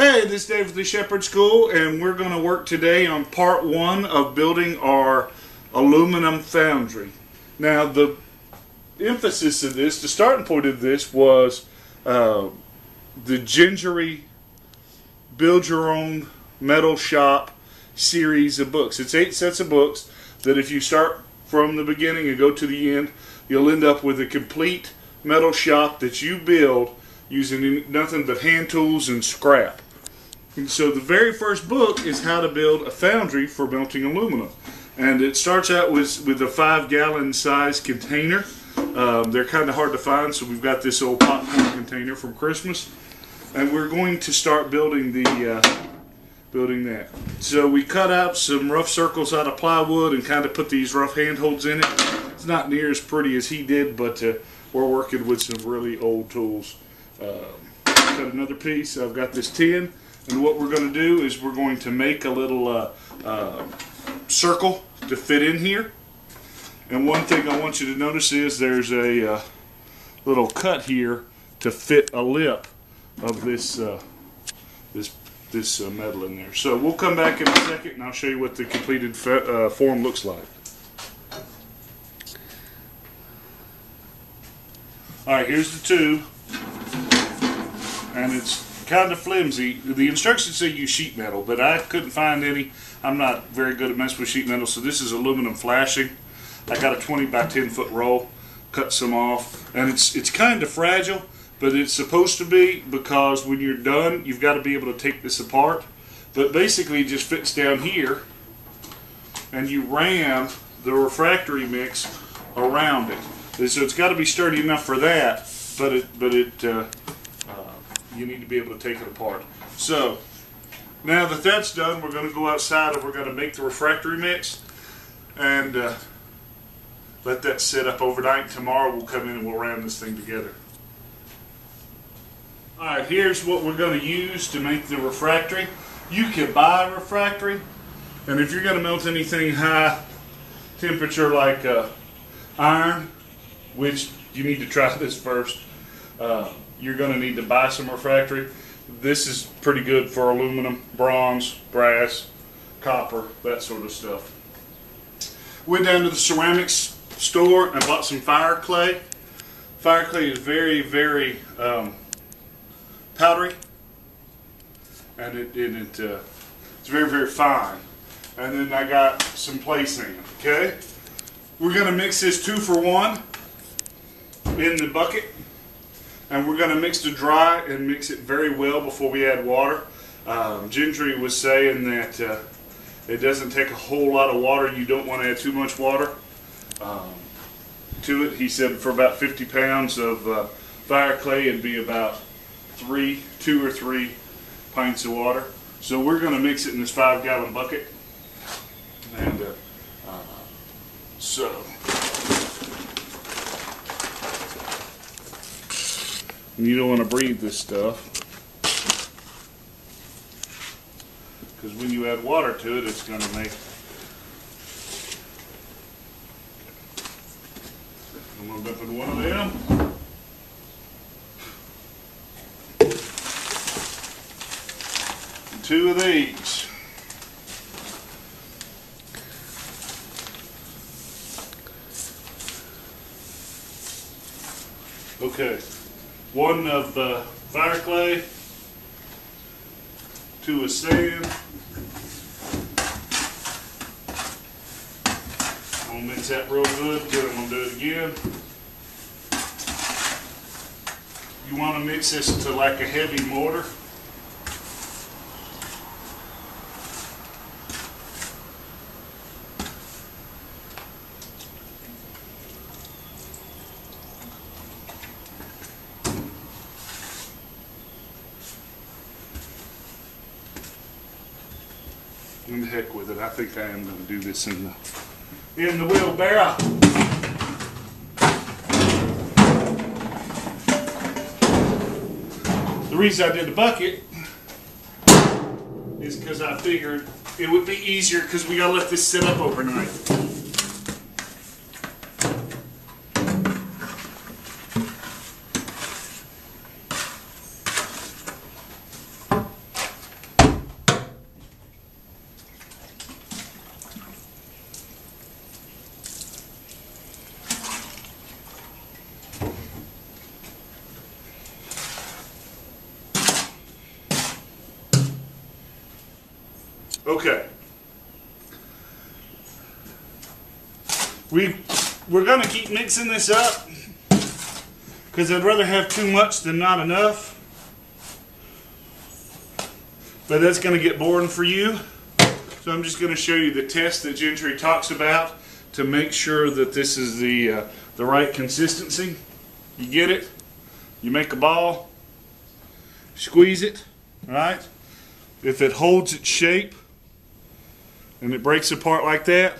Hey, this is David with the Shepherd School, and we're going to work today on part one of building our aluminum foundry. Now, the emphasis of this, the starting point of this, was the Gingery Build Your Own Metal Shop series of books. It's 8 sets of books that if you start from the beginning and go to the end, you'll end up with a complete metal shop that you build using nothing but hand tools and scrap. And so the very first book is how to build a foundry for melting aluminum. And it starts out with a 5-gallon size container. They're kind of hard to find, so we've got this old popcorn container from Christmas. And we're going to start building that. So we cut out some rough circles out of plywood and kind of put these rough handholds in it. It's not near as pretty as he did, but we're working with some really old tools. Cut another piece. I've got this tin, and what we're going to do is we're going to make a little circle to fit in here. And one thing I want you to notice is there's a little cut here to fit a lip of this this metal in there. So we'll come back in a second, and I'll show you what the completed form looks like. All right, here's the tube, and it's kind of flimsy. The instructions say use sheet metal, but I couldn't find any. I'm not very good at messing with sheet metal, so this is aluminum flashing. I got a 20 by 10 foot roll, cut some off, and it's kind of fragile, but it's supposed to be, because when you're done, you've got to be able to take this apart. But basically, it just fits down here, and you ram the refractory mix around it. And so it's got to be sturdy enough for that, but you need to be able to take it apart. So now that that's done, we're going to go outside and we're going to make the refractory mix and let that sit up overnight. Tomorrow we'll come in and we'll ram this thing together. Alright, here's what we're going to use to make the refractory. You can buy refractory, and if you're going to melt anything high temperature like iron, which you need to try this first, you're going to need to buy some refractory. This is pretty good for aluminum, bronze, brass, copper, that sort of stuff. Went down to the ceramics store and bought some fire clay. Fire clay is very, very powdery, and it's very, very fine. And then I got some play sand. Okay, we're gonna mix this 2-for-1 in the bucket, and we're gonna mix the dry and mix it very well before we add water. Gingery was saying that it doesn't take a whole lot of water. You don't want to add too much water to it. He said for about 50 pounds of fire clay, it'd be about two or three pints of water. So we're going to mix it in this 5-gallon bucket, and you don't want to breathe this stuff, because when you add water to it, it's going to make I'm going to dip in one of them. Two of these. Okay, one of fire clay, 2 of sand. I'm gonna mix that real good. Then I'm gonna do it again. You want to mix this to like a heavy mortar. And the heck with it, I think I am going to do this in the wheelbarrow. The reason I did the bucket is because I figured it would be easier, because we got to let this sit up overnight. Okay. We're going to keep mixing this up because I'd rather have too much than not enough. But that's going to get boring for you. So I'm just going to show you the test that Gingery talks about to make sure that this is the right consistency. You get it? You make a ball, squeeze it, right? If it holds its shape and it breaks apart like that,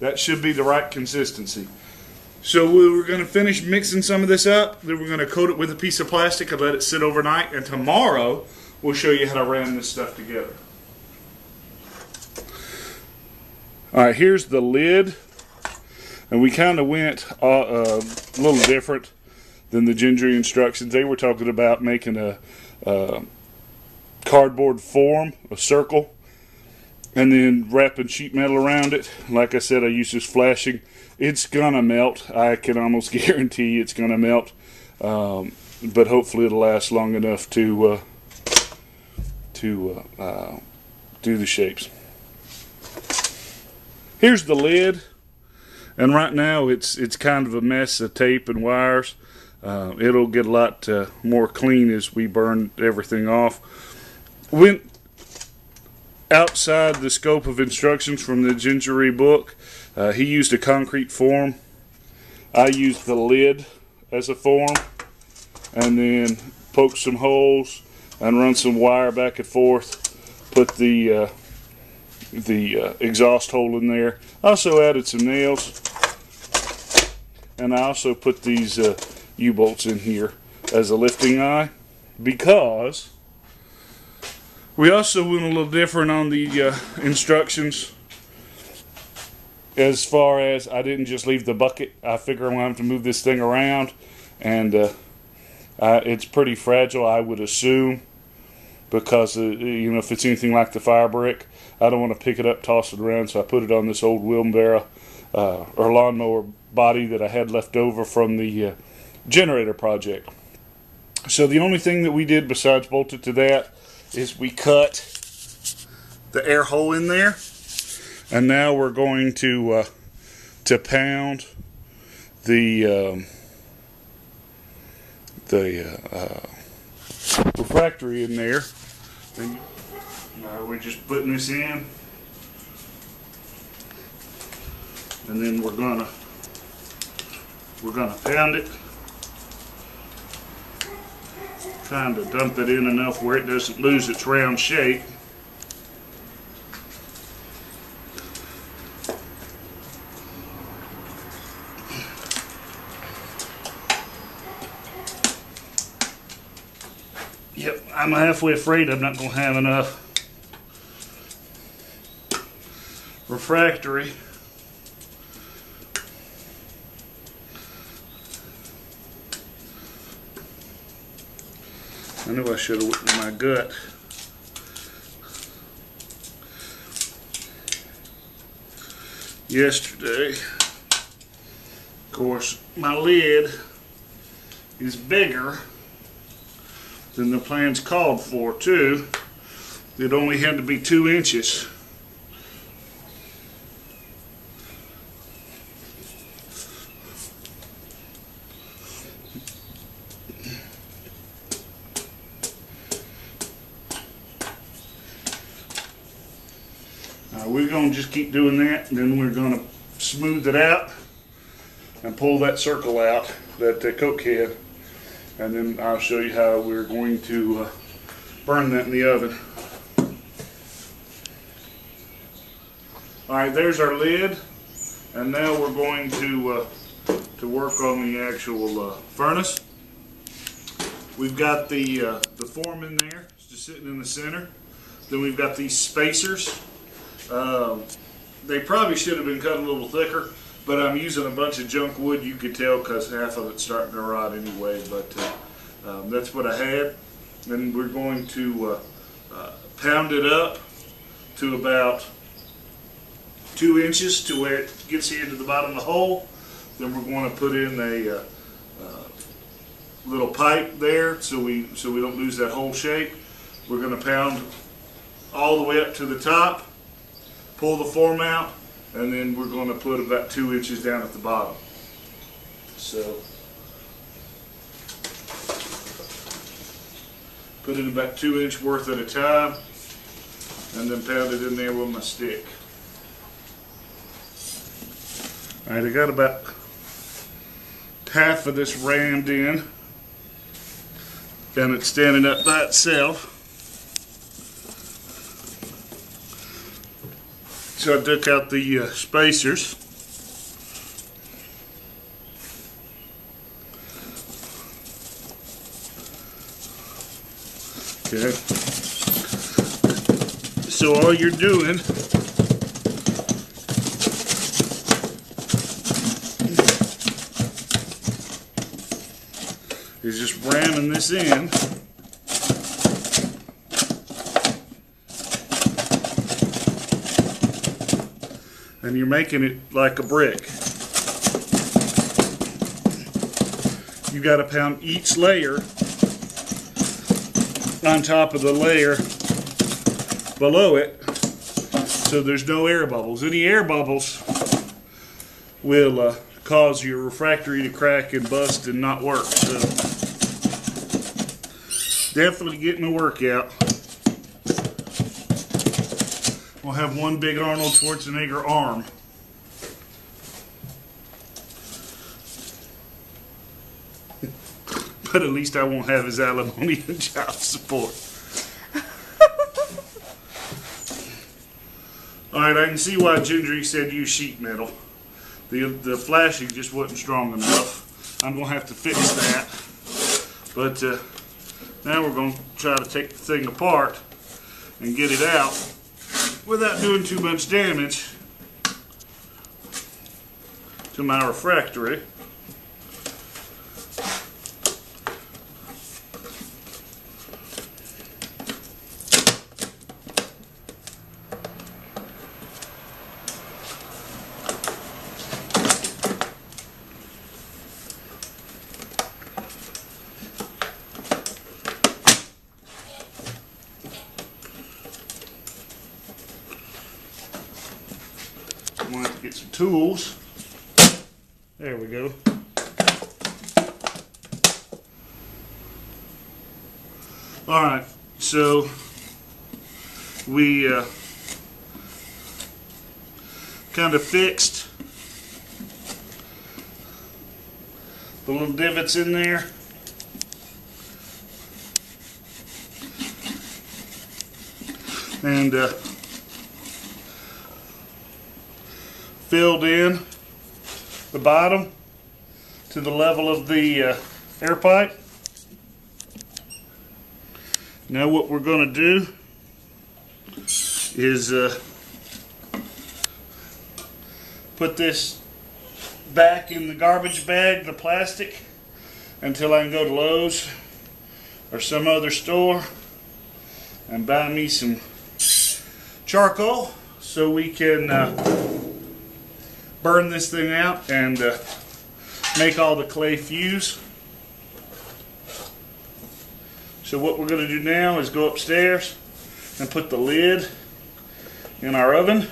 that should be the right consistency. So we're going to finish mixing some of this up, then we're going to coat it with a piece of plastic and let it sit overnight, and tomorrow we'll show you how to ram this stuff together. Alright, here's the lid, and we kind of went a little different than the Gingery instructions. They were talking about making a cardboard form, a circle, and then wrapping sheet metal around it. Like I said, I use this flashing. It's gonna melt. I can almost guarantee it's gonna melt, but hopefully it'll last long enough to do the shapes. Here's the lid, and right now it's kind of a mess of tape and wires. It'll get a lot more clean as we burn everything off. Went outside the scope of instructions from the Gingery book. He used a concrete form. I used the lid as a form, and then poked some holes and run some wire back and forth. Put the exhaust hole in there. Also added some nails, and I also put these U-bolts in here as a lifting eye, because we also went a little different on the instructions. As far as, I didn't just leave the bucket. I figure I'm going to have to move this thing around, and it's pretty fragile, I would assume, because you know, if it's anything like the fire brick, I don't want to pick it up, toss it around, so I put it on this old wheelbarrow or lawnmower body that I had left over from the generator project. So the only thing that we did besides bolt it to that is we cut the air hole in there, and now we're going to pound the refractory in there. And now we're just putting this in, and then we're gonna pound it. Trying to dump it in enough where it doesn't lose its round shape. Yep, I'm halfway afraid I'm not going to have enough refractory. I knew I should have whipped my gut. Yesterday, of course, my lid is bigger than the plans called for, too. It only had to be 2 inches. We're going to just keep doing that, and then we're going to smooth it out and pull that circle out, that coke head, and then I'll show you how we're going to burn that in the oven. Alright, there's our lid, and now we're going to work on the actual furnace. We've got the form in there, it's just sitting in the center. Then we've got these spacers. They probably should have been cut a little thicker, but I'm using a bunch of junk wood. You could tell because half of it's starting to rot anyway, but that's what I had. And we're going to pound it up to about 2 inches to where it gets into the bottom of the hole. Then we're going to put in a little pipe there so we don't lose that whole shape. We're going to pound all the way up to the top. pull the form out, and then we're going to put about 2 inches down at the bottom. So put it about 2 inch worth at a time, and then pound it in there with my stick. All right, I got about half of this rammed in, and it's standing up by itself. So I took out the spacers. Okay. So all you're doing is just ramming this in. And you're making it like a brick. You got to pound each layer on top of the layer below it, so there's no air bubbles. Any air bubbles will cause your refractory to crack and bust and not work. So definitely getting the workout. We'll have one big Arnold Schwarzenegger arm. But at least I won't have his alimony and child support. Alright, I can see why Gingery said use sheet metal. The flashing just wasn't strong enough. I'm going to have to fix that. But now we're going to try to take the thing apart and get it out without doing too much damage to my refractory. I'm going to have to get some tools. There we go. Alright, so we kind of fixed the little divots in there. And filled in the bottom to the level of the air pipe. Now what we're going to do is put this back in the garbage bag, the plastic, until I can go to Lowe's or some other store and buy me some charcoal so we can burn this thing out and make all the clay fuse. So what we're going to do now is go upstairs and put the lid in our oven.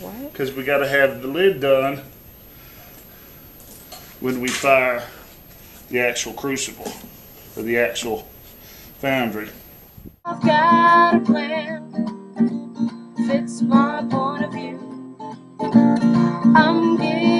What? Because we got to have the lid done when we fire the actual crucible or the actual foundry. I've got a plan. Fits my point of view. I'm